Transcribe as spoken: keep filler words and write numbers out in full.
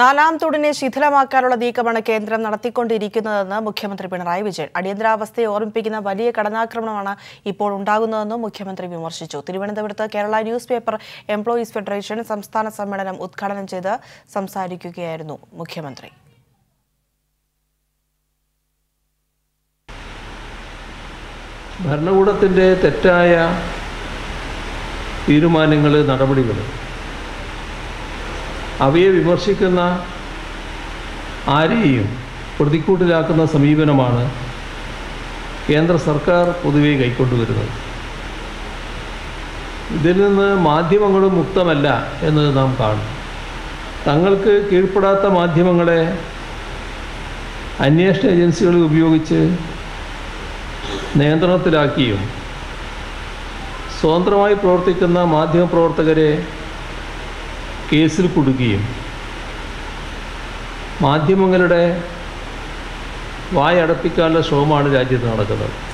നാലാംതൂടിനെ ശിഥിലമാക്കാനുള്ള നീക്കമാണ് കേന്ദ്രം നടത്തിക്കൊണ്ടിരിക്കുന്നതെന്ന് മുഖ്യമന്ത്രി പിണറായി വിജയൻ. അടിയന്തരാവസ്ഥയെ ഓർമ്മിപ്പിക്കുന്ന വലിയ കടന്നാക്രമണമാണ് ഇപ്പോൾ ഉണ്ടാകുന്നതെന്നും മുഖ്യമന്ത്രി വിമർശിച്ചു. തിരുവനന്തപുരത്ത് Kerala news paper employees federation സംസ്ഥാന സമ്മേളനം ഉദ്ഘാടനം ചെയ്ത് സംസാരിക്കുകയായിരുന്നു മുഖ്യമന്ത്രി. ഭരണകൂടത്തിന്റെ തെറ്റായ തീരുമാനങ്ങൾ നടപടികൾ അവയെ വിമർശിക്കുന്ന ആരെയും പ്രതിക്കൂട്ടിലാക്കുന്ന സമീപനമാണ് കേന്ദ്ര സർക്കാർ പൊതുവെ കൈക്കൊണ്ടുവരുന്നത്. ഇതിൽ നിന്ന് മാധ്യമങ്ങളും മുക്തമല്ല എന്നത് നാം കാണും. തങ്ങൾക്ക് കീഴ്പ്പെടാത്ത മാധ്യമങ്ങളെ അന്വേഷണ ഏജൻസികൾ ഉപയോഗിച്ച് നിയന്ത്രണത്തിലാക്കിയും സ്വതന്ത്രമായി പ്രവർത്തിക്കുന്ന മാധ്യമപ്രവർത്തകരെ കേസിൽ കുടുക്കുകയും മാധ്യമങ്ങളുടെ വായടപ്പിക്കാനുള്ള ശ്രമമാണ് രാജ്യത്ത് നടക്കുന്നത്.